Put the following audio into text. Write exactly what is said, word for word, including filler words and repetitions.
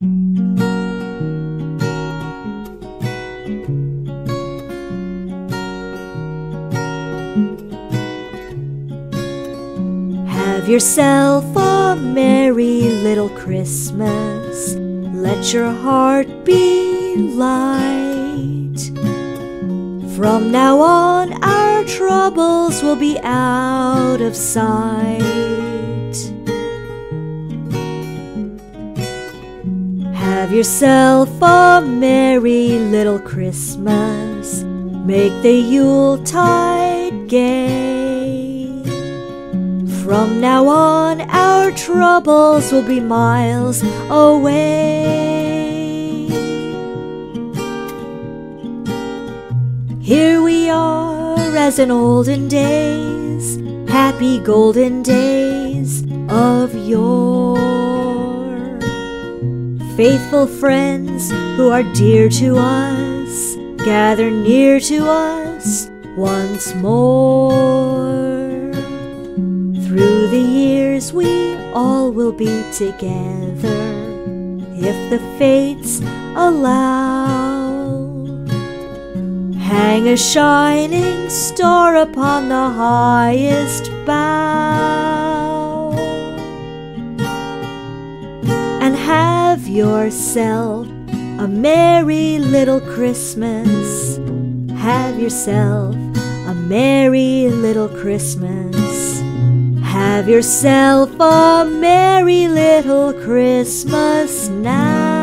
Have yourself a merry little Christmas. Let your heart be light. From now on, our troubles will be out of sight. Have yourself a merry little Christmas. Make the Yuletide gay. From now on, our troubles will be miles away. Here we are as in olden days, happy golden days of yore. Faithful friends who are dear to us, gather near to us once more. Through the years we all will be together, if the fates allow. Hang a shining star upon the highest bough, and have yourself a merry little Christmas. Have yourself a merry little Christmas. Have yourself a merry little Christmas now.